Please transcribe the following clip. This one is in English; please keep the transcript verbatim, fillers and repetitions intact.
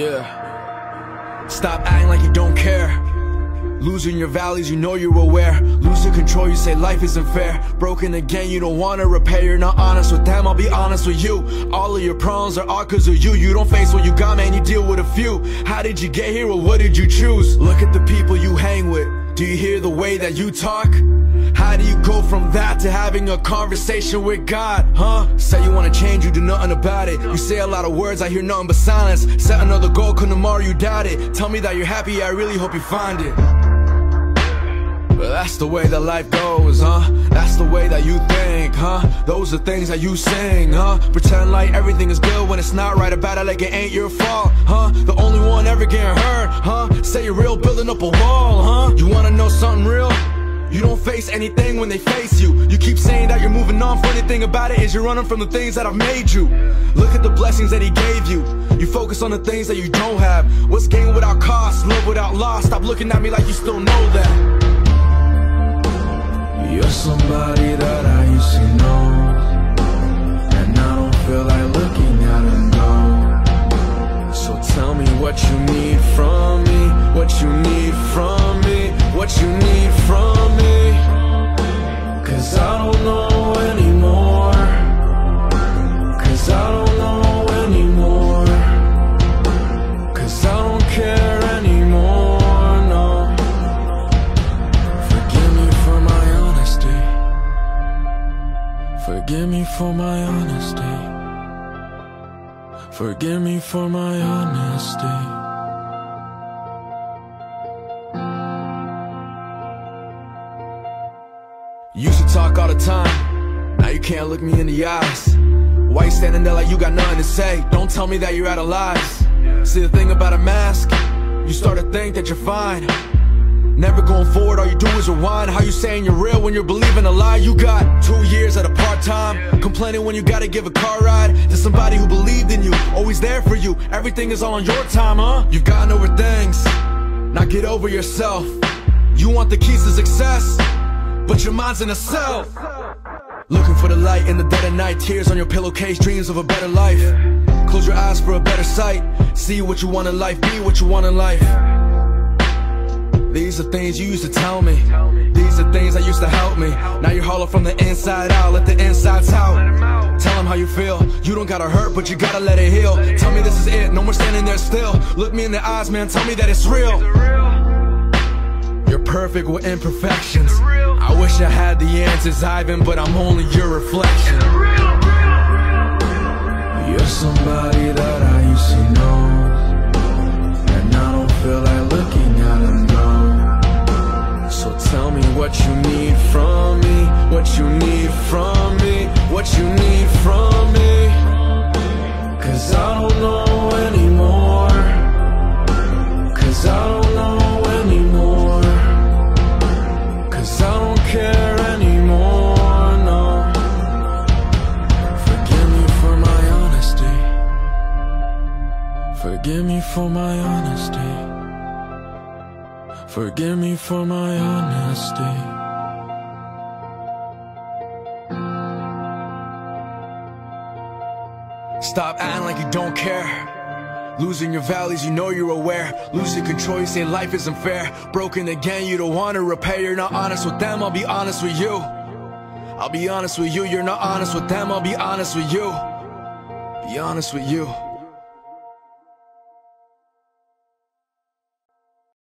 Yeah. Stop acting like you don't care. Losing your values, you know you're aware. Losing control, you say life isn't fair. Broken again, you don't wanna repair. You're not honest with them, I'll be honest with you. All of your problems are all cause of you. You don't face what you got, man, you deal with a few. How did you get here, or what did you choose? Look at the people you hang with. Do you hear the way that you talk? How do you go from that to having a conversation with God, huh? Say you wanna change, you do nothing about it. You say a lot of words, I hear nothing but silence. Set another goal, cause tomorrow you doubt it. Tell me that you're happy, I really hope you find it. But that's the way that life goes, huh? That's the way that you think, huh? Those are things that you sing, huh? Pretend like everything is good when it's not right, about it like it ain't your fault, huh? The only one ever getting hurt, huh? Say you're real, building up a wall, huh? You wanna know something real? You don't face anything when they face you. You keep saying that you're moving on. Funny thing about it is you're running from the things that have made you. Look at the blessings that he gave you. You focus on the things that you don't have. What's gain without cost? Love without loss. Stop looking at me like you still know that. You're somebody that I used to know, and I don't feel like looking at him now. So tell me what you need from me. What you need from me. What you need from me. Cause I don't know anymore. Cause I don't know anymore. Cause I don't care anymore, no. Forgive me for my honesty. Forgive me for my honesty. Forgive me for my honesty. Used to talk all the time, now you can't look me in the eyes. Why you standing there like you got nothing to say? Don't tell me that you're out of lies. See the thing about a mask, you start to think that you're fine. Never going forward, all you do is rewind. How you saying you're real when you're believing a lie? You got two years at a part-time, complaining when you gotta give a car ride to somebody who believed in you, always there for you. Everything is all on your time, huh? You've gotten over things, now get over yourself. You want the keys to success, but your mind's in a cell. Looking for the light in the dead of night. Tears on your pillowcase, dreams of a better life. Close your eyes for a better sight. See what you want in life, be what you want in life. These are things you used to tell me. These are things that used to help me. Now you're hollow from the inside out. Let the insides out. Tell them how you feel. You don't gotta hurt, but you gotta let it heal. Tell me this is it, no more standing there still. Look me in the eyes, man, tell me that it's real. You're perfect with imperfections. I wish I had the answers, Ivan, but I'm only your reflection. You're somebody that I used to know, and I don't feel like looking at him now. So tell me what you need from me. What you need from me. What you need from me. Cause I don't know anymore. Cause I don't. Forgive me for my honesty. Forgive me for my honesty. Stop acting like you don't care. Losing your values, you know you're aware. Losing control, you say life isn't fair. Broken again, you don't want to repair. You're not honest with them, I'll be honest with you. I'll be honest with you, you're not honest with them, I'll be honest with you. Be honest with you.